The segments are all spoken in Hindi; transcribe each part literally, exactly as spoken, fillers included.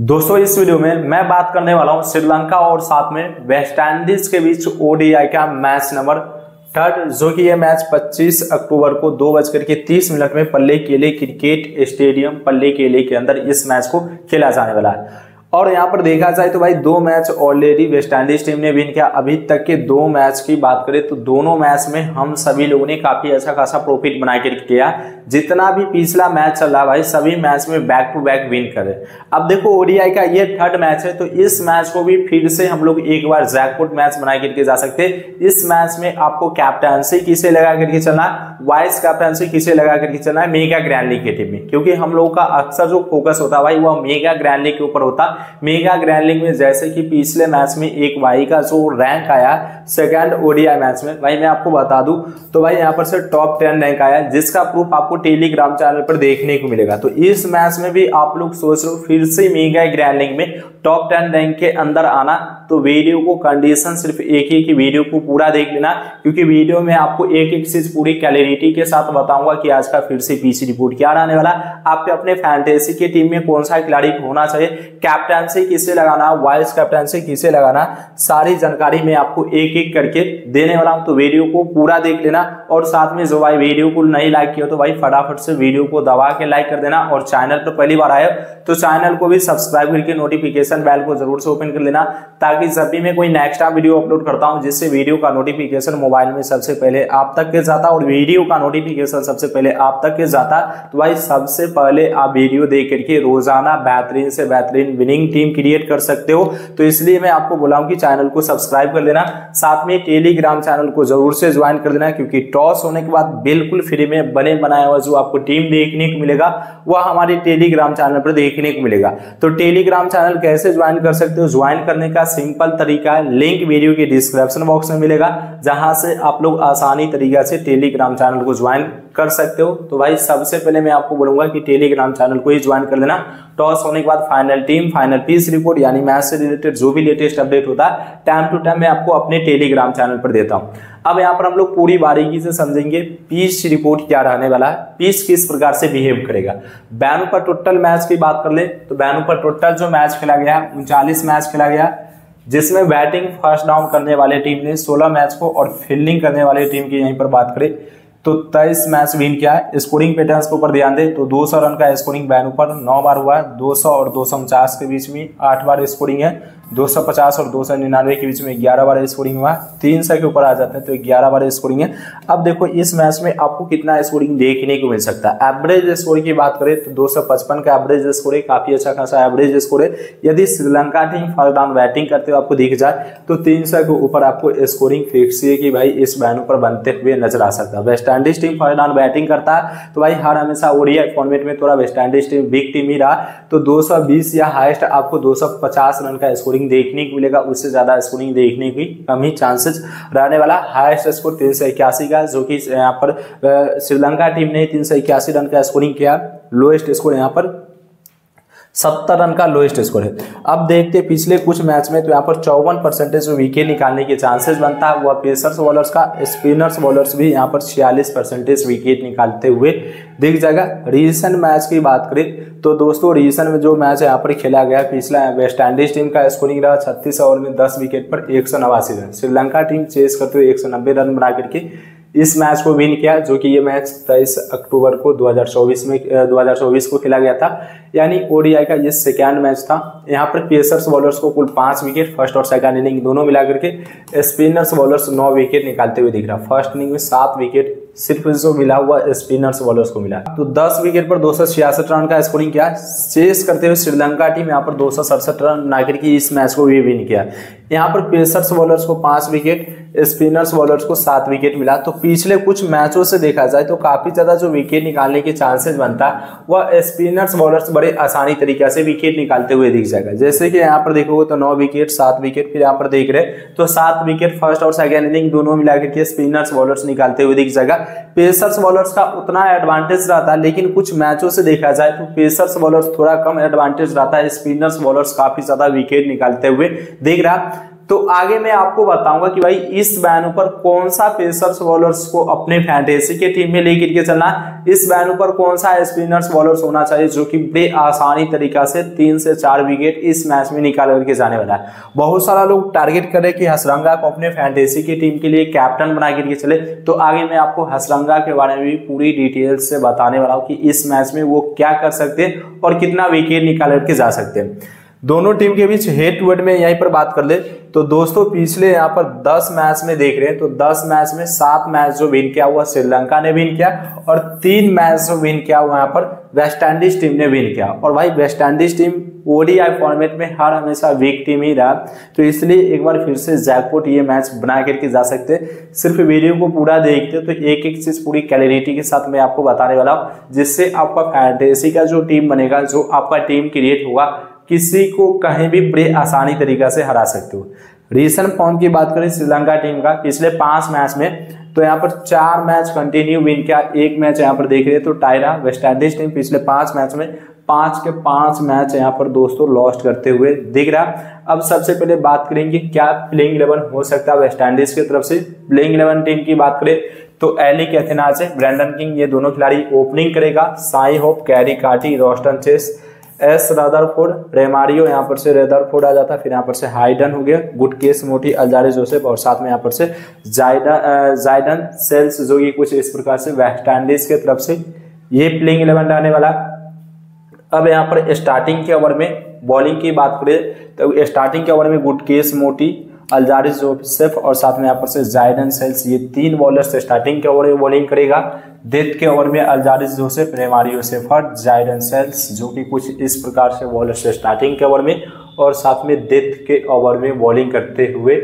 दोस्तों इस वीडियो में मैं बात करने वाला हूं श्रीलंका और साथ में वेस्ट इंडीज के बीच ओडीआई का मैच नंबर थर्ड, जो कि यह मैच पच्चीस अक्टूबर को दो बजकर के तीस मिनट में पल्ले केले क्रिकेट स्टेडियम पल्ले केले के अंदर इस मैच को खेला जाने वाला है। और यहां पर देखा जाए तो भाई दो match already West Indies team ने विन किया। अभी तक के दो मैच की बात करें तो दोनों मैच में हम सभी लोगों ने काफी अच्छा खासा प्रॉफिट बना के किया। जितना भी पिछला मैच चला भाई सभी मैच में बैक टू बैक विन करे। अब देखो ओडीआई का ये थर्ड मैच है तो इस मैच को भी फिर से हम लोग एक बार जैकपॉट मैच बना करके जा सकते। इस मैच में आपको कैप्टनसी किसे लगा करके चलना, वाइस कैप्टनसी किसे लगा करके चलना है मेगा ग्रैंड लीग की टीम में, क्योंकि हम लोग का अक्सर जो फोकस होता है भाई वह मेगा ग्रैंड लीग के ऊपर होता। मेगा ग्रैंड लीग में जैसे कि पिछले मैच में एक भाई का जो रैंक आया सेकंड ओडीआई मैच में, भाई मैं आपको बता दूं तो भाई यहां पर से टॉप टेन रैंक आया, जिसका प्रूफ आपको टेलीग्राम चैनल पर देखने को मिलेगा। तो इस मैच में भी आप लोग सोच रहे हो फिर से मेगा ग्रैंड लीग में टॉप टेन रैंक के अंदर आना, तो वीडियो को कंडीशन सिर्फ एक ही की वीडियो को पूरा देख लेना, क्योंकि वीडियो में आपको एक एक चीज पूरी क्लैरिटी के साथ बताऊंगा कि आज का फिर से पीसी रिपोर्ट क्या आने वाला, आपके अपने फैंटेसी की टीम में कौन सा खिलाड़ी होना चाहिए, कैप्टनसी किसे लगाना, वाइस कैप्टनसी किसे लगाना, सारी जानकारी मैं आपको एक एक करके देने वाला हूं। तो वीडियो को पूरा देख लेना और साथ में जो भाई वीडियो को नहीं लाइक किया तो भाई फटाफट से वीडियो को दबा के लाइक कर देना, और चैनल पर पहली बार आए तो चैनल को भी सब्सक्राइब करके नोटिफिकेशन बेल को जरूर से ओपन कर लेना, ताकि जब भी मैं कोई नेक्स्ट वीडियो अपलोड करता हूं जिससे वीडियो का नोटिफिकेशन मोबाइल में सबसे पहले आप तक के जाता और वीडियो का नोटिफिकेशन सबसे पहले आप तक के जाता, तो भाई सबसे पहले आप वीडियो देख करके रोजाना बेहतरीन से बेहतरीन विनिंग टीम क्रिएट कर सकते हो। तो इसलिए मैं आपको बोलाऊं कि चैनल को सब्सक्राइब कर लेना, साथ में टेलीग्राम चैनल को जरूर से ज्वाइन कर लेना, क्योंकि टॉस होने के बाद बिल्कुल फ्री में बने बनाया हुआ जो आपको टीम देखने को मिलेगा वह हमारे टेलीग्राम चैनल पर देखने को मिलेगा। तो टेलीग्राम चैनल कैसे ज्वाइन कर सकते हो, ज्वाइन करने का सिंपल तरीका है, लिंक वीडियो के डिस्क्रिप्शन बॉक्स में मिलेगा, जहां से आप लोग आसानी तरीका से टेलीग्राम चैनल को ज्वाइन कर सकते हो। तो भाई सबसे पहले मैं आपको बोलूंगा कि टेलीग्राम चैनल को ही ज्वाइन कर लेना। टॉस होने के बाद final team, final piece report यानी मैच से रिलेटेड जो भी लेटेस्ट अपडेट होता है टाइम टू टाइम मैं आपको अपने टेलीग्राम चैनल पर देता हूं। अब यहाँ पर हम लोग पूरी बारीकी से समझेंगे पीच रिपोर्ट क्या रहने वाला है, पीच किस प्रकार से बिहेव करेगा। बैनू पर टोटल मैच की बात कर ले तो बैनू पर टोटल जो मैच खेला गया उनचालीस मैच खेला गया, जिसमें बैटिंग फर्स्ट डाउन करने वाले टीम ने सोलह मैच को और फील्डिंग करने वाली टीम की यहीं पर बात करें तो तेईस मैच विन किया है। स्कोरिंग पैटर्न्स के ऊपर ध्यान दें तो दो सौ रन का स्कोरिंग बैनू पर नौ बार हुआ है, दो सौ और दो सौ उनचास के बीच में आठ बार स्कोरिंग है, दो सौ पचास और दो सौ निन्यानवे के बीच में ग्यारह बार स्कोरिंग हुआ, तीन सौ के ऊपर आ जाते हैं तो ग्यारह बार स्कोरिंग है। अब देखो इस मैच में आपको कितना स्कोरिंग देखने को मिल सकता है। एवरेज स्कोर की बात करें तो दो सौ पचपन का एवरेज स्कोर है, काफी अच्छा खासा एवरेज स्कोर है। यदि Sri Lanka team first down batting करते हुए आपको दिख जाए तो तीन सौ के ऊपर आपको स्कोरिंग फिक्स है कि भाई इस बैनू पर बनते हुए नजर आ सकता है। West Indies team first down batting करता है तो भाई हर हमेशा ओडीआई फॉर्मेट में थोड़ा West Indies team big team ही रहा, तो दो सौ बीस या हाइस्ट आपको दो सौ पचास रन का स्कोरिंग देखने को मिलेगा, उससे ज्यादा स्कोरिंग देखने की कम ही चांसेस रहने वाला। हाईएस्ट स्कोर तीन सौ इक्यासी का, जो कि यहाँ पर श्रीलंका टीम ने तीन सौ इक्यासी रन का स्कोरिंग किया। लोएस्ट स्कोर यहाँ पर सत्तर रन का लोएस्ट स्कोर है। अब देखते हैं पिछले कुछ मैच में तो यहाँ पर चौवन परसेंटेज विकेट निकालने के चांसेस बनता है वह पेसर्स बॉलर्स का, स्पिनर्स बॉलर्स भी यहाँ पर छियालीस परसेंटेज विकेट निकालते हुए दिख जाएगा। रीसेंट मैच की बात करें तो दोस्तों रीसेंट में जो मैच यहाँ पर खेला गया पिछला वेस्ट इंडीज टीम का स्कोरिंग रहा छत्तीस ओवर में दस विकेट पर एक सौ नवासी रन, श्रीलंका टीम चेस करते हुए एक सौ नब्बे रन बना करके इस मैच को विन किया, जो कि ये मैच तेईस अक्टूबर को दो हज़ार चौबीस में दो हज़ार चौबीस को खेला गया था, यानी ओडीआई का ये सेकेंड मैच था। यहाँ पर पेसर्स बॉलर्स को कुल पाँच विकेट फर्स्ट और सेकंड इनिंग दोनों मिला करके स्पिनर्स बॉलर्स नौ विकेट निकालते हुए दिख रहा। फर्स्ट इनिंग में सात विकेट सिर्फ जो मिला हुआ स्पिनर्स बॉलर्स को मिला, तो दस विकेट पर दो सौ छियासठ रन का स्कोरिंग किया। चेस करते हुए श्रीलंका टीम यहाँ पर दो सौ सड़सठ रन नागर की इस मैच को भी विन किया। यहाँ पर पेसर्स बॉलर्स को पाँच विकेट स्पिनर्स बॉलर्स को सात विकेट मिला। तो पिछले कुछ मैचों से देखा जाए तो काफी ज्यादा जो विकेट निकालने के चांसेस बनता है वह स्पिनर्स बॉलर्स बड़े आसानी तरीके से विकेट निकालते हुए दिख जाएगा। जैसे कि यहाँ पर देखोगे तो नौ विकेट सात विकेट, फिर यहाँ पर देख रहे तो सात विकेट फर्स्ट और सेकेंड इनिंग दोनों मिलाकर के स्पिनर्स बॉलर्स निकालते हुए दिख जाएगा। पेसर्स बॉलर्स का उतना एडवांटेज रहता है, लेकिन कुछ मैचों से देखा जाए तो पेसर्स बॉलर्स थोड़ा कम एडवांटेज रहता है, स्पिनर्स बॉलर्स काफी ज्यादा विकेट निकालते हुए दिख रहा। तो आगे मैं आपको बताऊंगा कि भाई इस बैन पर कौन सा पेसर्स बॉलर्स को अपने फैंटेसी के टीम में लेकर के चलना, इस बैन पर कौन सा स्पिनर्स बॉलर्स होना चाहिए जो कि बड़े आसानी तरीका से तीन से चार विकेट इस मैच में निकाल करके जाने वाला है। बहुत सारा लोग टारगेट करे कि हसरंगा को अपने फैंटेसी की टीम के लिए कैप्टन बना करके चले, तो आगे मैं आपको हसरंगा के बारे में भी पूरी डिटेल से बताने वाला हूँ कि इस मैच में वो क्या कर सकते हैं और कितना विकेट निकाल करके जा सकते हैं। दोनों टीम के बीच हेड टू हेड में यहीं पर बात कर ले तो दोस्तों पिछले यहाँ पर दस मैच में देख रहे हैं तो दस मैच में सात मैच जो विन किया हुआ श्रीलंका ने विन किया और तीन मैच जो विन किया हुआ यहाँ पर वेस्ट इंडीज टीम ने विन किया। और भाई West Indies team ODI format में हर हमेशा वीक टीम ही रहा, तो इसलिए एक बार फिर से जैकपॉट ये मैच बना करके जा सकते। सिर्फ वीडियो को पूरा देखते तो एक एक चीज पूरी क्लैरिटी के साथ मैं आपको बताने वाला हूँ, जिससे आपका फैंटेसी का जो टीम बनेगा, जो आपका टीम क्रिएट होगा, किसी को कहीं भी बड़े आसानी तरीका से हरा सकते हो। रीसेंट फॉर्म की बात करें श्रीलंका टीम का पिछले पांच मैच में तो यहाँ पर चार मैच कंटिन्यू विन किया, एक मैच यहाँ पर देख रहे हैं तो टायरा। वेस्ट इंडीज टीम पिछले पांच मैच में पांच के पांच मैच यहाँ पर दोस्तों लॉस्ट करते हुए दिख रहा। अब सबसे पहले बात करेंगे क्या प्लेइंग इलेवन हो सकता है वेस्ट इंडीज की तरफ से। प्लेइंग इलेवन टीम की बात करें तो एलिक एथेनाजे, ब्रैंडन किंग ये दोनों खिलाड़ी ओपनिंग करेगा। शाई Hope, Keacy Carty, Roston Chase, S Rutherford, प्रेमारियो यहाँ पर से रदरफोर्ड आ जाता, फिर यहाँ पर से हेडन हो गया, गुडकेश मोटी, अलजारे जोसेफ और साथ में यहाँ पर से जेडन जेडन सील्स, जो कि कुछ इस प्रकार से वेस्ट इंडीज के तरफ से ये प्लेइंग इलेवन रहने वाला। अब यहाँ पर स्टार्टिंग के ओवर में बॉलिंग की बात करें तो स्टार्टिंग के ओवर में गुडकेश मोटी, अलजारे जोसेफ और साथ में यहाँ पर से जेडन सील्स ये तीन बॉलर्स स्टार्टिंग के ओवर में बॉलिंग करेगा। डेथ के ओवर में Alzarri Joseph, प्रेमारियो, Shepherd, Jayden Seales जो कि कुछ इस प्रकार से बॉलर्स स्टार्टिंग के ओवर में और साथ में डेथ के ओवर में बॉलिंग करते हुए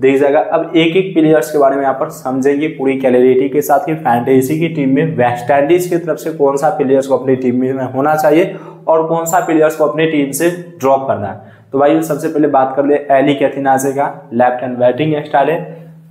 देख जाएगा। अब एक एक प्लेयर्स के बारे में यहाँ पर समझेंगे पूरी क्लैरिटी के साथ कि फैंटेसी की टीम में वेस्ट इंडीज की तरफ से कौन सा प्लेयर्स को अपनी टीम में होना चाहिए और कौन सा प्लेयर्स को अपनी टीम से ड्रॉप करना है। तो भाई सबसे पहले बात कर ले एलिक एथेनाजे का। लेफ्ट हैंड बैटिंग स्टाइल है,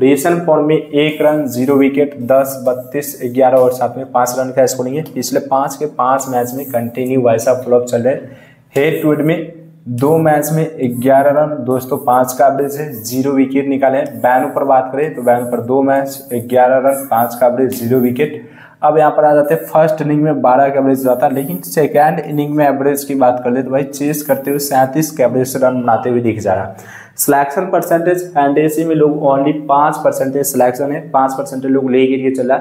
रिसेंट फॉर्म में एक रन, जीरो विकेट, दस, बत्तीस, ग्यारह और साथ में पांच रन का स्कोरिंग है। पिछले पांच के पांच मैच में कंटिन्यू वैसा फ्लॉप चल रहे हैं। हेड टू हेड में दो मैच में ग्यारह रन, दोस्तों पांच का एवरेज है, जीरो विकेट निकाले। बैन पर बात करें तो बैन पर दो मैच ग्यारह रन, पांच का एवरेज, जीरो विकेट। अब यहाँ पर आ जाते हैं फर्स्ट इनिंग में बारह का एवरेज जाता है, लेकिन सेकंड इनिंग में एवरेज की बात कर ले तो भाई चेस करते हुए सैंतीस का एवरेज रन बनाते हुए दिख जा रहा। सिलेक्शन परसेंटेज फैंटेसी में लोग ओनली पाँच परसेंटेज सिलेक्शन है, पाँच परसेंटेज लोग ले करके चला।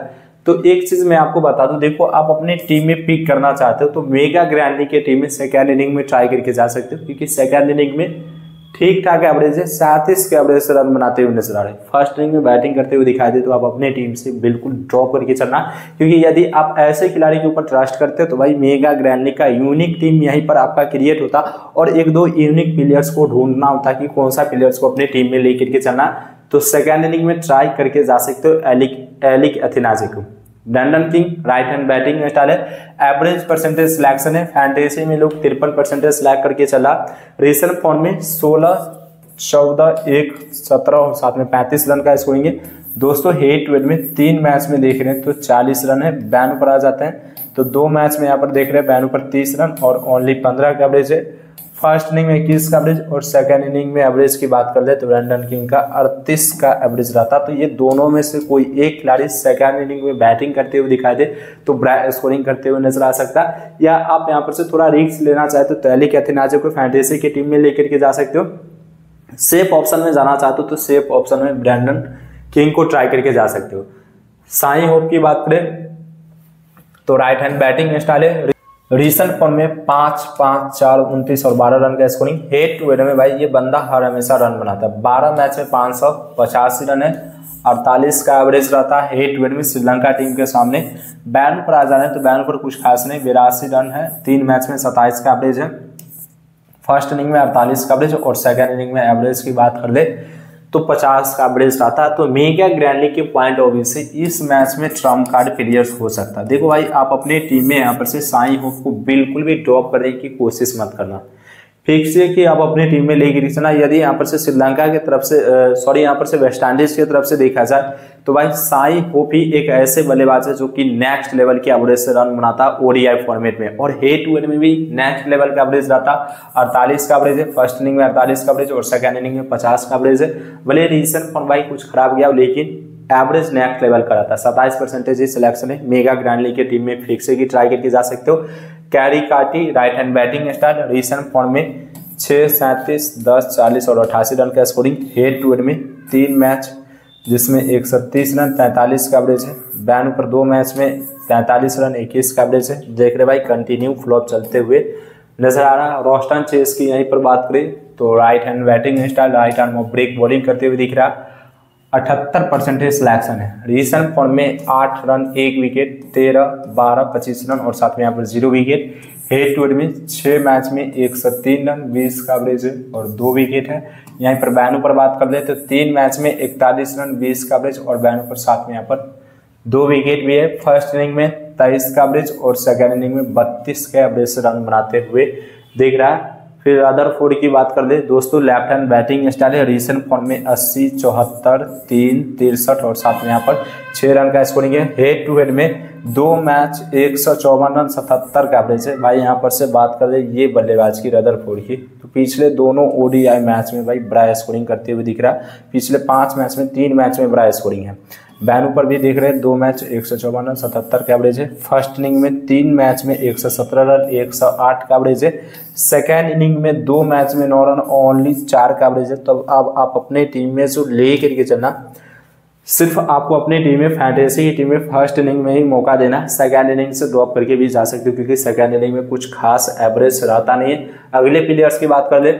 तो एक चीज मैं आपको बता दूं, देखो आप अपने टीम में पिक करना चाहते हो तो मेगा ग्रैंड लीग के टीम में सेकेंड इनिंग में ट्राई करके जा सकते हो, क्योंकि सेकेंड इनिंग में ठीक ठाक एवरेज है, सैंतीस के एवरेज से रन बनाते हुए नजर आ रहे। फर्स्ट इनिंग में बैटिंग करते हुए दिखाई दे तो आप अपने टीम से बिल्कुल ड्रॉप करके चलना, क्योंकि यदि आप ऐसे खिलाड़ी के ऊपर ट्रस्ट करते हो तो भाई मेगा ग्रैंड लीग का यूनिक टीम यहीं पर आपका क्रिएट होता और एक दो यूनिक प्लेयर्स को ढूंढना होता कि कौन सा प्लेयर्स को अपने टीम में लेकर के चलना। तो सेकेंड इनिंग में ट्राई करके जा सकते हो एलिक एलिक एथेनाजे को। Brandon King right hand batting style है, एवरेज परसेंटेज सिलेक्शन है, फैंटेसी में लोग तिरपन परसेंटेज सिलेक्ट करके चला। रिसेंट फॉर्म में सोलह, चौदह, एक, सत्रह और साथ में पैंतीस रन का स्कोरिंग है। दोस्तों हेड टू हेड में तीन मैच में देख रहे हैं तो चालीस रन है। बैन पर आ जाते हैं तो दो मैच में यहाँ पर देख रहे हैं बैन पर तीस रन और ओनली पंद्रह का एवरेज है। फर्स्ट इनिंग में इक्कीस का एवरेज और सेकंड इनिंग में एवरेज की बात कर ले तो ब्रैंडन किंग का अड़तीस का एवरेज रहता। तो ये दोनों में से कोई एक खिलाड़ी सेकंड इनिंग में बैटिंग करते हुए दिखाई दे तो स्कोरिंग करते हुए नजर आ सकता, या आप यहाँ पर से थोड़ा रिस्क लेना चाहते हो तो एलिक एथेनाजे को फैंटेसी की टीम में लेकर के जा सकते हो। सेफ ऑप्शन में जाना चाहते हो तो सेफ ऑप्शन में ब्रैंडन किंग को ट्राई करके जा सकते हो। शाई होप की बात करें तो राइट हैंड बैटिंग स्टाइल है, रिसेंट फॉर्म में पाँच पाँच चार उनतीस और बारह रन का स्कोरिंग। हेड टू हेड में भाई ये बंदा हर हमेशा रन बनाता है, बारह मैच में पाँच सौ पचासी रन है, अड़तालीस का एवरेज रहता है। हेड टू हेड में श्रीलंका टीम के सामने बैन पर आ जा रहे हैं तो बैन पर कुछ खास नहीं, बिरासी रन है, तीन मैच में सत्ताईस का एवरेज है। फर्स्ट इनिंग में अड़तालीस का एवरेज और सेकेंड इनिंग में एवरेज की बात कर ले तो पचास का एवरेज आता है। तो मेगा ग्रैंड लीग के पॉइंट ऑफ व्यू से इस मैच में ट्रम्प कार्ड प्लेयर्स हो सकता है। देखो भाई आप अपने टीम में यहाँ पर से शाई होप को बिल्कुल भी ड्रॉप करने की कोशिश मत करना। फिक्स है कि आप अपनी टीम में लेके रखना। यदि यहाँ पर से श्रीलंका की तरफ से सॉरी यहाँ पर से वेस्ट इंडीज की तरफ से देखा जाए तो भाई शाई होप ही एक ऐसे बल्लेबाज है जो कि नेक्स्ट लेवल की एवरेज से रन बनाता ओडीआई फॉर्मेट में, और हे टू एन में भी नेक्स्ट लेवल का एवरेज रहता। अड़तालीस का एवरेज है, फर्स्ट इनिंग में अड़तालीस का एवरेज और सेकेंड इनिंग में पचास का एवरेज है। भले रीजन पर भाई कुछ खराब गया लेकिन एवरेज नेक्स्ट लेवल का रहता। सत्ताईस परसेंटेज ही सिलेक्शन है। मेगा ग्रैंड लीग की टीम में फिक्स की ट्राई करके जा सकते हो। Keacy Carty right hand batting start, recent form में छः सैंतीस दस चालीस और अट्ठासी रन का स्कोरिंग। हेड टू हेड में तीन मैच जिसमें एक सौ तीस रन तैंतालीस का एवरेज है। बैन पर दो मैच में तैंतालीस रन इक्कीस का एवरेज है। देख रहे भाई कंटिन्यू फ्लॉप चलते हुए नजर आ रहा। रोस्टन चेस की यहीं पर बात करें तो right hand batting start, right hand में ब्रेक बॉलिंग करते हुए दिख रहा। अठहत्तर परसेंटेज सिलेक्शन है। रीसेंट फॉर्म में आठ रन एक विकेट तेरह बारह पच्चीस रन और साथ में यहाँ पर zero wicket. Head to head में छः मैच में एक सौ तीन रन बीस का एवरेज है और दो विकेट है। यहीं पर बैनों पर बात कर ले तो तीन मैच में इकतालीस रन बीस का एवरेज और बैनों पर साथ में यहाँ पर दो विकेट भी है। फर्स्ट इनिंग में तेईस का एवरेज और सेकेंड इनिंग में बत्तीस का एवरेज से रन बनाते हुए देख रहा है। फिर रदरफोर्ड की बात कर ले दोस्तों, लेफ्ट हैंड बैटिंग स्टाइल है। रीसेंट फॉर्म में अस्सी चौहत्तर तीन तिरसठ और साथ में यहाँ पर छः रन का स्कोरिंग है। हेड टू हेड में दो मैच एक सौ चौवन रन सतहत्तर का एवरेज है। भाई यहाँ पर से बात कर ले ये बल्लेबाज की रदरफोर्ड की तो पिछले दोनों ओडीआई मैच में भाई बड़ा स्कोरिंग करते हुए दिख रहा। पिछले पाँच मैच में तीन मैच में बड़ा स्कोरिंग है। बैनू पर भी देख रहे हैं दो मैच एक सौ चौवन रन सतहत्तर का एवरेज है। फर्स्ट इनिंग में तीन मैच में एक सौ सत्रह रन एक सौ आठ का एवरेज है। सेकेंड इनिंग में दो मैच में नौ रन ओनली चार का एवरेज है। तब अब आप अपने टीम में जो ले करके चलना, सिर्फ आपको अपनी टीम में फैंटेसी की टीम में फर्स्ट इनिंग में ही मौका देना। सेकेंड इनिंग से ड्रॉप करके भी जा सकते हो क्योंकि सेकेंड इनिंग में कुछ खास एवरेज रहता नहीं है। अगले प्लेयर्स की बात कर ले,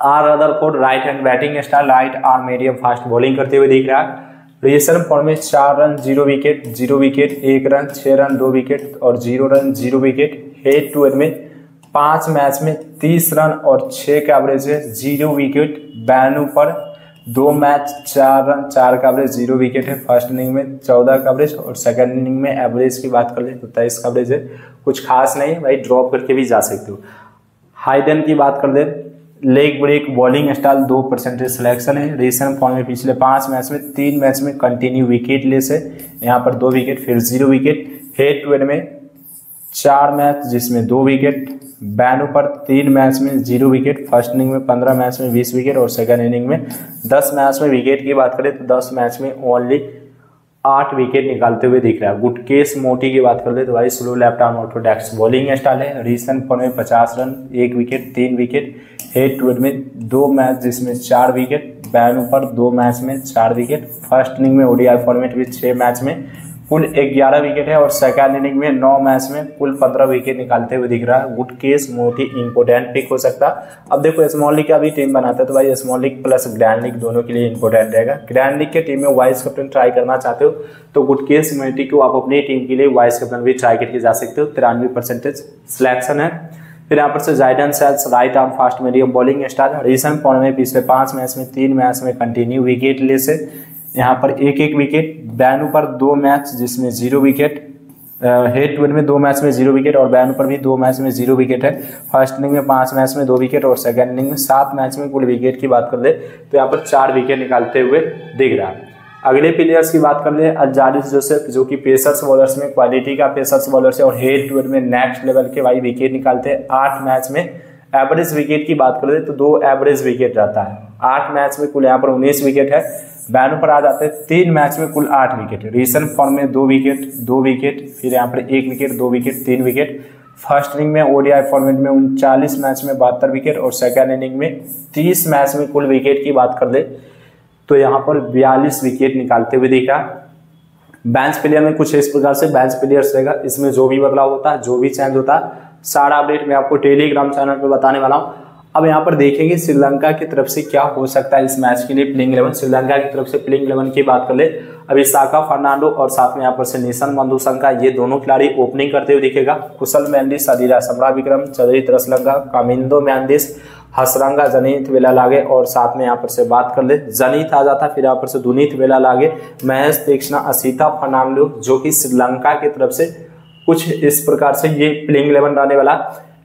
आर अदर कोड right hand batting star, right arm medium fast bowling करते हुए दिख रहा है। रीसेंट फॉर्म में चार run zero wicket zero wicket एक रन छः रन दो विकेट और zero run zero wicket. Head to head में पाँच मैच में तीस रन और छः का एवरेज है जीरो विकेट। बैनू पर दो मैच चार रन चार का एवरेज जीरो विकेट है। फर्स्ट इनिंग में चौदह का एवरेज और सेकेंड इनिंग में एवरेज की बात कर ले तो तेईस का एवरेज है। कुछ खास नहीं भाई, ड्रॉप करके भी जा सकते हो। हेडन की बात कर ले, लेग ब्रेक बॉलिंग स्टाइल दो परसेंटेज सिलेक्शन है। रीसेंट फॉर्म में पिछले पांच मैच में तीन मैच में कंटिन्यू विकेट लेस है। यहाँ पर दो विकेट फिर zero wicket. Head to head में चार मैच जिसमें दो विकेट, बैनों पर तीन मैच में जीरो विकेट। फर्स्ट इनिंग में पंद्रह मैच में बीस विकेट और सेकेंड इनिंग में दस मैच में विकेट की बात करें तो दस मैच में ओनली आठ विकेट निकालते हुए दिख रहा है। गुडकेश मोटी की बात कर ले तो भाई slow left arm orthodox bowling style है। रीसेंट फॉर्म में पचास रन एक विकेट तीन विकेट। हेड टू हेड में दो मैच जिसमें चार विकेट, बैनों पर दो मैच में चार विकेट। फर्स्ट इनिंग में ओडीआई फॉर्मेट में छः मैच में कुल ग्यारह विकेट है और सेकेंड इनिंग में नौ मैच में कुल पंद्रह विकेट निकालते हुए दिख रहा है। गुडकेश मोटी इंपोर्टेंट पिक हो सकता। अब देखो स्मॉल लीग का भी टीम बनाता है तो भाई small league plus grand league दोनों के लिए इंपोर्टेंट रहेगा। ग्रैंड लीग के टीम में वाइस कैप्टन ट्राई करना चाहते हो तो गुडकेश मोटी को आप अपनी टीम के लिए वाइस कैप्टन भी ट्राई करके जा सकते हो। तिरानवे परसेंटेज सिलेक्शन है। फिर यहाँ पर से Jayden Seales right arm fast medium bowling star, recent form में पिछले पाँच मैच में तीन मैच में कंटिन्यू विकेट लेस है। यहाँ पर एक एक विकेट, बैनू पर दो मैच जिसमें zero wicket, head to head में दो मैच में जीरो विकेट और बैनू पर भी दो मैच में जीरो विकेट है। फर्स्ट इनिंग में पाँच मैच में दो विकेट और सेकेंड इनिंग में सात मैच में कुल विकेट की बात कर ले तो यहाँ पर चार विकेट निकालते हुए दिख रहा है। अगले प्लेयर्स की बात कर ले, अल्जारिस जोसेफ जो कि पेसर्स बॉलर्स में क्वालिटी का पेसर्स बॉलर है और हेड टू हेड में नेक्स्ट लेवल के भाई विकेट निकालते हैं। आठ मैच में एवरेज विकेट की बात कर ले तो दो एवरेज विकेट रहता है। आठ मैच में कुल यहाँ पर उन्नीस विकेट है। बैनों पर आ जाते हैं तीन मैच में कुल आठ विकेट, रीसेंट फॉर्म में दो विकेट दो विकेट फिर यहाँ पर एक विकेट दो विकेट तीन विकेट। फर्स्ट इनिंग में ओडीआई फॉर्मेट में उनचालीस मैच में बहत्तर विकेट और सेकेंड इनिंग में तीस मैच में कुल विकेट की बात कर ले तो यहाँ पर बयालीस विकेट निकालते हुए देखा। बेंच प्लेयर में कुछ इस प्रकार से बेंच प्लेयर्स रहेगा। इसमें जो भी बदलाव होता है जो भी चेंज होता है सारा अपडेट मैं आपको टेलीग्राम चैनल पर बताने वाला हूँ। अब यहाँ पर देखेंगे श्रीलंका की तरफ से क्या हो सकता है इस मैच के लिए प्लेइंग इलेवन। श्रीलंका की तरफ से प्लेइंग इलेवन की बात कर ले, अविष्का फर्नांडो और साथ में यहाँ पर से निशन मदुशंका ये दोनों खिलाड़ी ओपनिंग करते हुए दिखेगा। कुशल मेंडिस, सदीरा समरविक्रमा, चरित असलंका, कामिंदु मेंडिस, हसरंगा, जनीत वेललागे और साथ में यहाँ पर से बात कर ले जनीत आ जाता। फिर यहाँ पर से दुनित वेललागे, महीश तीक्षणा, असिता फर्नांडो जो कि श्रीलंका की तरफ से कुछ इस प्रकार से ये प्लेइंग इलेवन रहने वाला।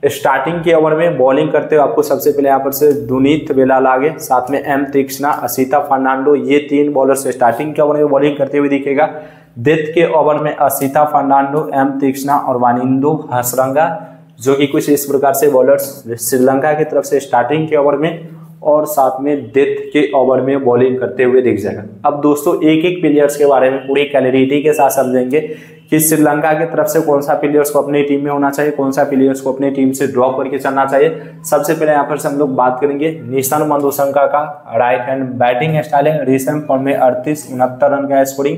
स्टार्टिंग के ओवर में बॉलिंग करते हुए आपको सबसे पहले यहाँ पर से दुनित वेललागे, साथ में एम तीक्षणा, असिता फर्नांडो, ये तीन बॉलर से स्टार्टिंग के ओवर में बॉलिंग करते हुए दिखेगा। डेथ के ओवर में असिता फर्नांडो, एम तीक्षणा और कामिंदु हसरंगा, जो कि कुछ इस प्रकार से बॉलर्स श्रीलंका की तरफ से स्टार्टिंग के ओवर में और साथ में डेथ के ओवर में बॉलिंग करते हुए दिख जाएगा। अब दोस्तों एक एक प्लेयर्स के बारे में पूरी क्लैरिटी के साथ समझेंगे कि श्रीलंका की तरफ से कौन सा प्लेयर्स को अपनी टीम में होना चाहिए, कौन सा प्लेयर्स को अपनी टीम से ड्रॉप करके चलना चाहिए। सबसे पहले यहाँ पर से हम लोग बात करेंगे निशन मदुशंका का। राइट हैंड बैटिंग स्टाइल है, रिसेंट फॉर्म में अड़तीस उनहत्तर रन का स्कोरिंग,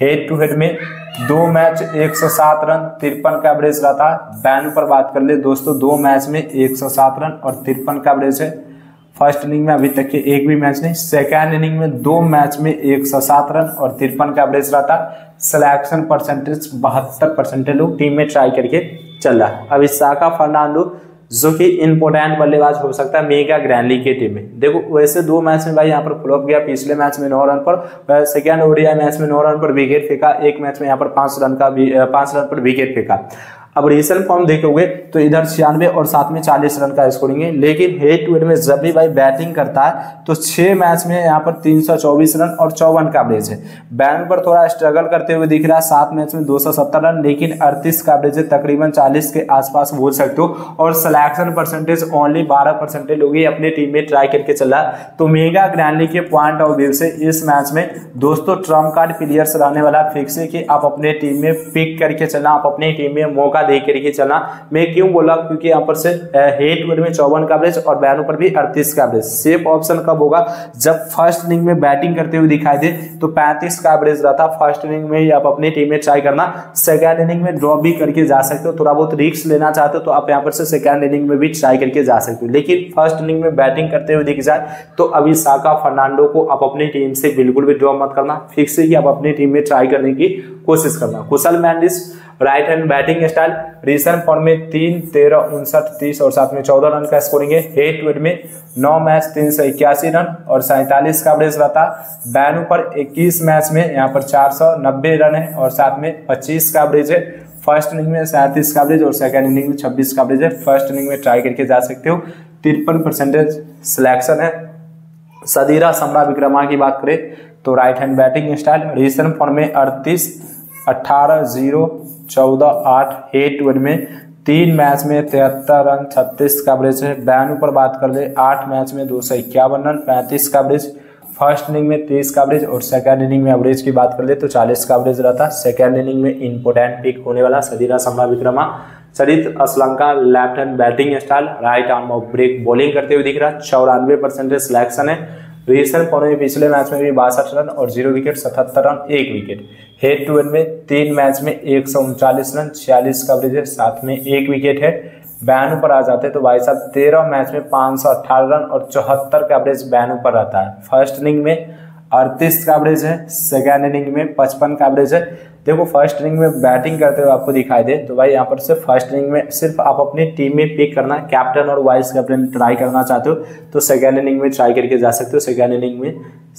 हेड टू हेड में दो मैच एक सौ सात रन तिरपन का एवरेज रहा था। बैन पर बात कर ले दोस्तों, दो मैच में एक सौ सात रन और तिरपन का एवरेज है। फर्स्ट इनिंग में अभी तक के एक भी मैच नहीं, सेकेंड इनिंग में दो मैच में एक सौ सात रन और तिरपन का एवरेज रहा था। सिलेक्शन परसेंटेज बहत्तर परसेंटेज लोग टीम में ट्राई करके चल रहा है। अविष्का फर्नांडो जो कि इम्पोर्टेंट बल्लेबाज हो सकता है मेगा ग्रैंड लीग के टीम में। देखो वैसे दो मैच में भाई यहाँ पर फ्लॉप गया, पिछले मैच में नौ रन पर, सेकेंड ओडीआई मैच में नौ रन पर विकेट फेंका, एक मैच में यहाँ पर पांच रन का पांच रन पर विकेट फेंका। अब रिसेंट फॉर्म देखोगे तो इधर छियानवे और साथ में चालीस रन का स्कोरिंग है, लेकिन हेड टू हेड में जब भी भाई बैटिंग करता है तो छह मैच में यहाँ पर तीन सौ चौबीस रन और चौवन का एवरेज है। बैन पर थोड़ा स्ट्रगल करते हुए दिख रहा है, सात मैच में दो सौ सत्तर रन लेकिन अड़तीस का एवरेज है, तकरीबन चालीस के आसपास बोल सकते हो। और सिलेक्शन परसेंटेज ओनली बारह परसेंटेज लोग ही अपनी टीम में ट्राई करके चला। तो मेगा ग्रैंड लीग के पॉइंट ऑफ व्यू से इस मैच में दोस्तों ट्रम्प कार्ड प्लेयर्स रहने वाला फिक्स है कि आप अपने टीम में पिक करके चलना, आप अपनी टीम में मौका देख करके चलना। मैं क्यों बोला, क्योंकि यहाँ पर से हेड में चौवन का एवरेज और बैनों पर भी अड़तीस का एवरेज। सेफ ऑप्शन कब होगा, जब फर्स्ट इनिंग में बैटिंग करते हुए दिखाई दे तो पैंतीस का एवरेज रहा था। फर्स्ट इनिंग में ही आप अपनी टीम में ट्राई करना, सेकंड इनिंग में ड्रॉप भी करके जा सकते हो। थोड़ा बहुत रिस्क लेना चाहते हो तो आप यहाँ पर से सेकंड इनिंग में भी ट्राई करके जा सकते हो, लेकिन फर्स्ट इनिंग में बैटिंग करते हुए दिख जाए तो अविष्का फर्नांडो को आप अपनी टीम से बिल्कुल भी ड्रॉप मत करना, फिक्स ही आप अपनी टीम में ट्राई करने की कोशिश करना। Kusal Mendis right hand batting style, recent form में तीन तेरह उनसठ तीस और साथ में चौदह रन का स्कोरिंग है। हेड टू हेड में नौ मैच तीन सौ इक्यासी रन और सैंतालीस का एवरेज रहा था। बैनू पर इक्कीस मैच में यहाँ पर चार सौ नब्बे रन है और साथ में पच्चीस का एवरेज है। फर्स्ट इनिंग में सैंतीस का एवरेज और सेकंड इनिंग में छब्बीस का एवरेज है। फर्स्ट इनिंग में ट्राई करके जा सकते हो। तिरपन परसेंटेज सिलेक्शन है। सदीरा समरविक्रमा की बात करें तो right hand batting style, recent form में अड़तीस अट्ठारह जीरो चौदह आठ, एट वन में तीन मैच में तिहत्तर रन छत्तीस का एवरेज है। बैन पर बात कर ले आठ मैच में दो सौ इक्यावन रन पैंतीस का एवरेज, फर्स्ट इनिंग में तीस का एवरेज और सेकंड इनिंग में एवरेज की बात कर ले तो चालीस का एवरेज रहा था। सेकंड इनिंग में इंपोर्टेंट पिक होने वाला Sadeera Samarawickrama. Charith Asalanka left hand batting style, right arm off break bowling करते हुए दिख रहा है। चौरानवे परसेंटेज सिलेक्शन है। रिसेंट फॉर्म में पिछले मैच में भी बासठ रन और जीरो विकेट, सतहत्तर रन एक विकेट। हेड टू हेड में तीन मैच में एक सौ उनचालीस रन छियालीस का एवरेज है, साथ में एक विकेट है। बैन पर आ जाते तो भाई साहब तेरह मैच में पाँच सौ अट्ठारह रन और चौहत्तर का एवरेज बैन पर रहता है। फर्स्ट इनिंग में अड़तीस का एवरेज है, सेकेंड इनिंग में पचपन का एवरेज है। देखो फर्स्ट इनिंग में बैटिंग करते हुए आपको दिखाई दे तो भाई यहाँ पर से फर्स्ट इनिंग में सिर्फ आप अपनी टीम में पिक करना, कैप्टन और वाइस कैप्टन ट्राई करना चाहते हो तो सेकेंड इनिंग में ट्राई करके जा सकते हो। सेकेंड इनिंग में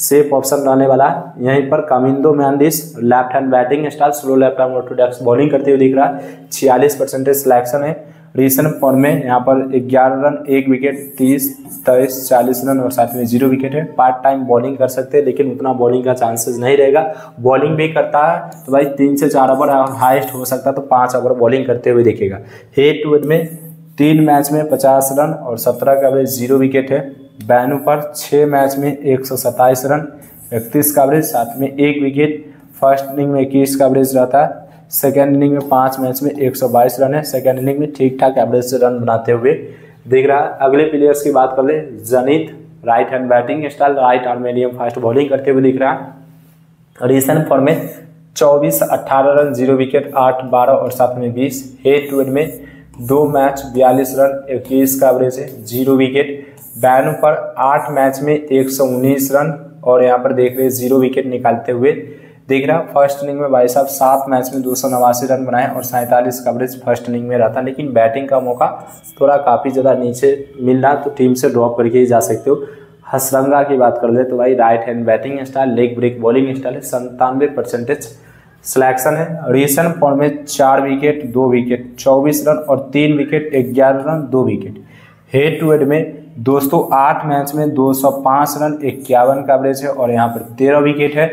सेफ ऑप्शन रहने वाला है। यहीं पर Kamindu Mendis left hand batting style, slow left arm orthodox bowling करते हुए दिख रहा है। छियालीस परसेंटेज सिलेक्शन है। रिसेंट फॉर्म में यहाँ पर ग्यारह रन एक विकेट, तीस तेईस चालीस रन और साथ में जीरो विकेट है। पार्ट टाइम बॉलिंग कर सकते हैं लेकिन उतना बॉलिंग का चांसेस नहीं रहेगा। बॉलिंग भी करता है तो भाई तीन से चार ओवर और हाईएस्ट हो सकता है तो पाँच ओवर बॉलिंग करते हुए देखेगा। हेड टू हेड में तीन मैच में पचास रन और सत्रह का एवरेज, जीरो विकेट है। बैनू पर छः मैच में एक सौ सत्ताईस रन इकतीस का एवरेज, साथ में एक विकेट। फर्स्ट इनिंग में इक्कीस का एवरेज रहता है। सेकेंड इनिंग में पाँच मैच में एक सौ बाईस रन है। सेकेंड इनिंग में ठीक ठाक एवरेज से रन बनाते हुए दिख रहा है। अगले प्लेयर्स की बात कर ले, Janith right hand batting style, right arm medium fast bowling करते हुए दिख रहा है। रिसेंट फॉर्म में चौबीस अट्ठारह रन जीरो विकेट आठ बारह और साथ में बीस। हेड टू हेड में दो मैच बयालीस रन इक्कीस का एवरेज है, जीरो विकेट। बैन पर आठ मैच में एक सौ उन्नीस रन और यहाँ पर देख रहे जीरो विकेट निकालते हुए देख रहा। फर्स्ट इनिंग में भाई साहब सात मैच में दो सौ नवासी रन बनाए और सैंतालीस का एवरेज फर्स्ट इनिंग में रहा था, लेकिन बैटिंग का मौका थोड़ा काफ़ी ज़्यादा नीचे मिल रहा तो टीम से ड्रॉप करके ही जा सकते हो। हसरंगा की बात कर ले तो भाई right hand batting style, leg break bowling style है। संतानवे परसेंटेज सिलेक्शन है। रिसेंट फॉर्म में चार विकेट, दो विकेट, चौबीस रन और तीन विकेट, ग्यारह रन, दो विकेट। हेड टू हेड में दोस्तों आठ मैच में दो सौ पाँच रन, इक्यावन का एवरेज है और यहाँ पर तेरह विकेट है।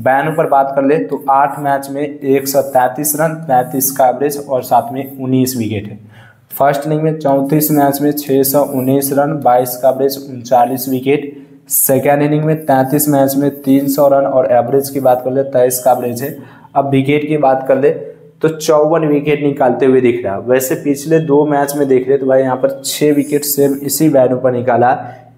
बैन पर बात कर ले तो आठ मैच में एक सौ तैंतीस रन, पैंतीस का एवरेज और साथ में उन्नीस विकेट है। फर्स्ट इनिंग में चौंतीस मैच में छह सौ उन्नीस रन, बाईस का एवरेज, उनचालीस विकेट। सेकेंड इनिंग में तैंतीस मैच में तीन सौ रन और एवरेज की बात कर ले तेईस का एवरेज है। अब विकेट की बात कर ले तो चौवन विकेट निकालते हुए दिख रहा है। वैसे पिछले दो मैच में देख रहे तो भाई यहाँ पर छः विकेट सेम इसी बैनों पर निकाला,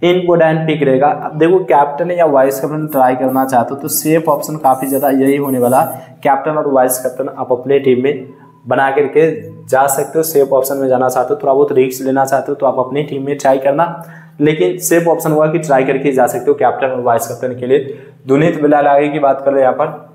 इनको डाइन पिक रहेगा। अब देखो कैप्टन या वाइस कैप्टन ट्राई करना चाहते हो तो सेफ ऑप्शन काफ़ी ज़्यादा यही होने वाला। कैप्टन और वाइस कैप्टन आप अपने टीम में बना करके जा सकते हो। सेफ ऑप्शन में जाना चाहते हो, थोड़ा बहुत रिस्क लेना चाहते हो तो आप अपनी टीम में ट्राई करना, लेकिन सेफ ऑप्शन हुआ कि ट्राई करके जा सकते हो कैप्टन और वाइस कैप्टन के लिए। दुनित वेललागे की बात कर रहे यहाँ पर,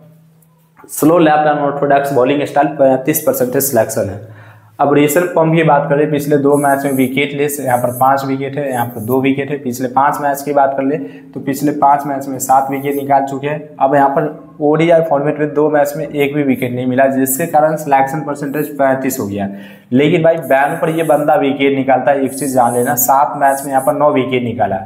slow left arm orthodox bowling style, पैंतीस परसेंटेज सिलेक्शन है। अब रिसेंट फॉर्म की बात करें, पिछले दो मैच में विकेट ले, यहाँ पर पाँच विकेट है, यहाँ पर दो विकेट है। पिछले पाँच मैच की बात कर ले तो पिछले पाँच मैच में सात विकेट निकाल चुके हैं। अब यहाँ पर ओडीआई फॉर्मेट में दो मैच में एक भी विकेट नहीं मिला, जिसके कारण सिलेक्शन परसेंटेज पैंतीस हो गया। लेकिन भाई बैन पर ये बंदा विकेट निकालता है, एक चीज़ जान लेना, सात मैच में यहाँ पर नौ विकेट निकाला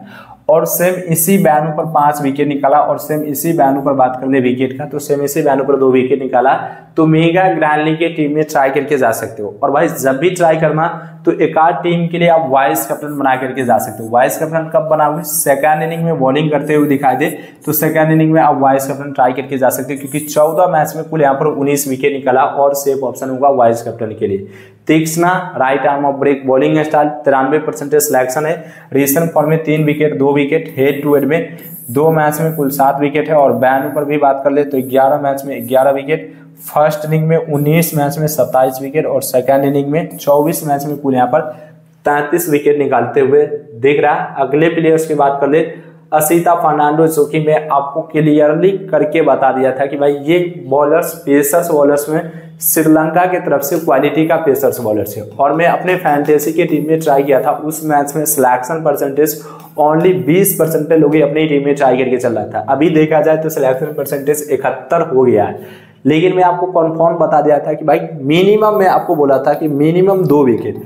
और सेम इसी बैनों पर पांच विकेट निकाला और सेम इसी बैनों पर बात कर ले विकेट का तो सेम इसी बैनों पर दो विकेट निकाला। तो मेगा ग्रैंड लीग के टीम में ट्राई करके जा सकते हो। और भाई जब भी ट्राई करना तो एक आध टीम के लिए आप वाइस कैप्टन बना करके जा सकते हो। वाइस कैप्टन कब बनाओगे? सेकेंड इनिंग में बॉलिंग करते हुए दिखाई दे तो सेकेंड इनिंग में आप वाइस कैप्टन ट्राई करके जा सकते हो, क्योंकि चौदह मैच में कुल यहाँ पर उन्नीस विकेट निकाला और सेफ ऑप्शन होगा वाइस कैप्टन के लिए। Theekshana right arm off break bowling style, तिरानवे परसेंटेज सिलेक्शन है। रिसेंट फॉर्म में तीन विकेट, दो विकेट। हेड टू हेड में दो मैच में कुल सात विकेट है और बैन पर भी बात कर ले तो ग्यारह मैच में ग्यारह विकेट। फर्स्ट इनिंग में उन्नीस मैच में सत्ताईस विकेट और सेकेंड इनिंग में चौबीस मैच में कुल यहाँ पर तैंतीस विकेट निकालते हुए दिख रहा है। अगले प्लेयर्स की बात कर ले, असिता फर्नांडो, जो कि मैं आपको क्लियरली करके बता दिया था कि भाई ये बॉलर्स पेसर्स बॉलर्स में श्रीलंका के तरफ से क्वालिटी का पेसर्स बॉलर्स है और मैं अपने फैंटेसी के टीम में ट्राई किया था। उस मैच में सिलेक्शन परसेंटेज ओनली बीस परसेंट पे लोग अपनी टीम में ट्राई करके चल रहा था। अभी देखा जाए तो सिलेक्शन परसेंटेज इकहत्तर हो गया है, लेकिन मैं आपको कन्फर्म बता दिया था कि भाई मिनिमम, मैं आपको बोला था कि मिनिमम दो विकेट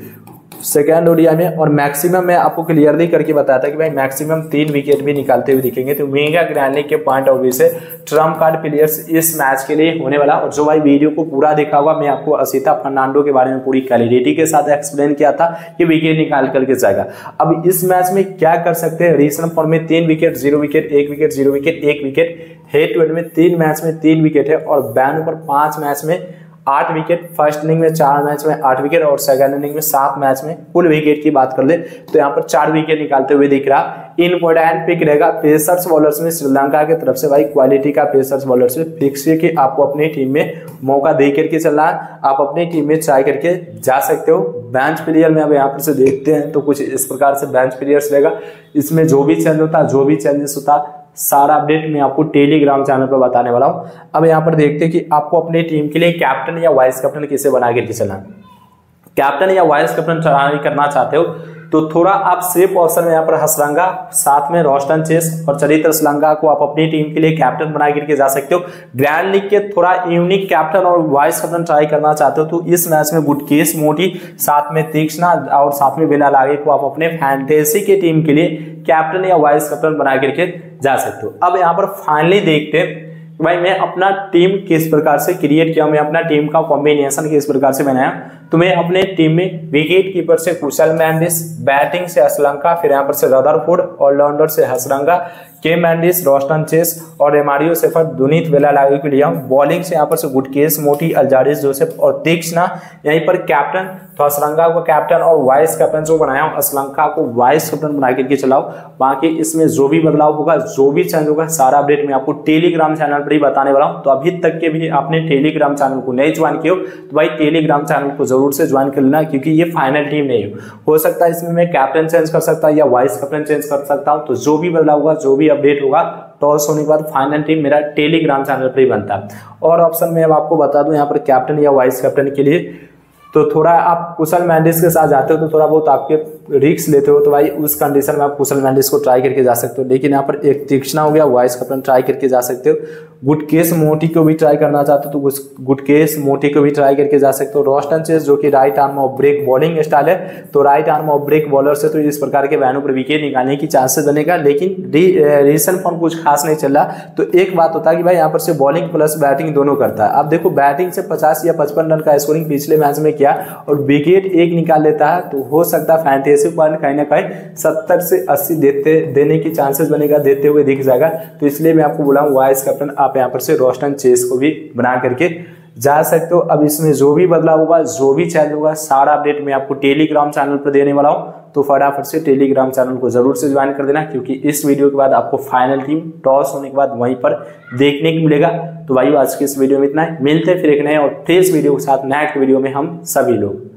सेकेंड ओडीआई में और मैक्सिमम मैं आपको क्लियरली करके बताया था कि भाई मैक्सिमम तीन विकेट भी निकालते हुए दिखेंगे। तो मेगा ग्रैंड लीग के पॉइंट ऑफ व्यू से ट्रम्प कार्ड प्लेयर्स इस मैच के लिए होने वाला। और जो भाई वीडियो को पूरा देखा होगा, मैं आपको असिता फर्नांडो के बारे में पूरी क्लैरिटी के साथ एक्सप्लेन किया था कि विकेट निकाल करके जाएगा। अब इस मैच में क्या कर सकते हैं? रीजनल फॉर्म में तीन विकेट, जीरो विकेट, एक विकेट, जीरो विकेट, एक विकेट। हेड टू हेड में तीन मैच में तीन विकेट है और बैन पर पाँच मैच में आठ विकेट। फर्स्ट इनिंग में चार मैच में आठ विकेट और सेकंड इनिंग में सात मैच में। कुल विकेट की बात कर ले तो यहाँ पर चार विकेट निकालते हुए दिख रहा। इम्पोर्टेंट पिक रहेगा पेसर्स बॉलर्स में श्रीलंका की तरफ से, भाई क्वालिटी का पेसर्स बॉलर्स में फिक्स है कि आपको अपनी टीम में मौका दे करके चलना है, आप अपनी टीम में ट्राई करके जा सकते हो। बेंच प्लेयर में अब यहाँ पर से देखते हैं तो कुछ इस प्रकार से बेंच प्लेयर्स रहेगा। इसमें जो भी चेंज होता, जो भी चेंजेस होता, सारा अपडेट मैं आपको टेलीग्राम चैनल पर बताने वाला हूं। अब यहाँ पर देखते हैं कि आपको अपनी टीम के लिए कैप्टन या वाइस कैप्टन किसे बना के चलना। कैप्टन या वाइस कैप्टन चलाने करना चाहते हो तो थोड़ा आप सेफ ऑप्शन में यहाँ पर हसरंगा, साथ में रोस्टन चेस और चरित असलंका को आप अपनी टीम के लिए कैप्टन बना करके जा सकते हो। ग्रैंड लीग के थोड़ा यूनिक कैप्टन और वाइस कैप्टन ट्राई करना चाहते हो तो इस मैच में गुडकेश मोटी, साथ में तीक्षणा और साथ में वेललागे को आप अपने फैंटेसी के टीम के लिए कैप्टन या वाइस कैप्टन बना करके जा सकते हो। अब यहाँ पर फाइनली देखते हैं भाई मैं अपना टीम किस प्रकार से क्रिएट किया, मैं अपना टीम का कॉम्बिनेशन किस प्रकार से बनाया। तो मैं अपने टीम में विकेट कीपर से कुशल मेंडिस, बैटिंग से असलंका, फिर यहाँ पर से रदरफोर्ड, ऑलराउंडर से हसरंगा, के मेंडिस, रोस्टन चेस और एमारियो शेफर्ड, दुनित वेललागे को लिया। बॉलिंग से यहाँ पर से गुडकेश मोटी, अलजारिस जोसेफ और तीक्षणा। यहीं पर कैप्टन तो हसरंगा को कैप्टन और वाइस कैप्टन जो बनाया हूँ असलंका को वाइस कैप्टन बना करके चलाओ। बाकी इसमें जो भी बदलाव होगा, जो भी चेंज होगा, सारा अपडेट मैं आपको टेलीग्राम चैनल पर ही बताने वाला हूँ। तो अभी तक के भी आपने टेलीग्राम चैनल को नहीं ज्वाइन किया तो भाई टेलीग्राम चैनल को जरूर से ज्वाइन कर लेना, क्योंकि ये फाइनल टीम नहीं हो, हो सकता है इसमें मैं कैप्टन चेंज कर सकता हूँ या वाइस कैप्टन चेंज कर सकता हूँ। तो जो भी बदलाव होगा, जो भी अपडेट होगा, टॉस होने के बाद फाइनल टीम मेरा टेलीग्राम चैनल पर ही बनता है। और ऑप्शन में अब आपको बता दूं यहाँ पर कैप्टन या वाइस कैप्टन के लिए तो थोड़ा आप कुशल मेंडिस के साथ जाते हो तो थोड़ा बहुत आपके रिक्स लेते हो तो भाई उस कंडीशन में आप कुशल मेंडिस को ट्राई करके जा सकते हो। लेकिन यहाँ पर एक तीक्षणा हो गया, वाइस कैप्टन ट्राई करके जा सकते हो। गुडकेश मोटी को भी ट्राई करना चाहते हो तो गुडकेश मोटी को भी ट्राई करके जा सकते हो। रोस्टन चेस जो कि right arm off break bowling style है, तो right arm off break bowler से तो इस प्रकार के वैनों पर विकेट निकालने की चांसेस बनेगा। लेकिन रिसेंट फॉर्म कुछ खास नहीं चल रहा, तो एक बात होता है कि भाई यहाँ पर से बॉलिंग प्लस बैटिंग दोनों करता है। आप देखो बैटिंग से पचास या पचपन रन का स्कोरिंग पिछले मैच में किया और विकेट एक निकाल लेता है, तो हो सकता है फैंटेसी बॉल कहीं ना कहीं सत्तर से अस्सी देते देने की चांसेस बनेगा, देते हुए दिख जाएगा। तो इसलिए मैं आपको बोला हूँ वाइस कैप्टन आप यहाँ पर से रोस्टन चेस को भी बना करके जा सकते हो। अब इसमें जो भी बदलाव होगा, जो भी चेंज होगा, सारा अपडेट मैं आपको टेलीग्राम चैनल पर देने वाला हूँ, तो फटाफट से टेलीग्राम चैनल को जरूर से ज्वाइन कर देना, क्योंकि इस वीडियो के बाद आपको फाइनल टीम टॉस होने के बाद वहीं पर देखने को मिलेगा। तो भाई आज के इस वीडियो में इतना है, मिलते फिर एक नए और फ्रेश वीडियो के साथ नेक्स्ट वीडियो में हम सभी लोग।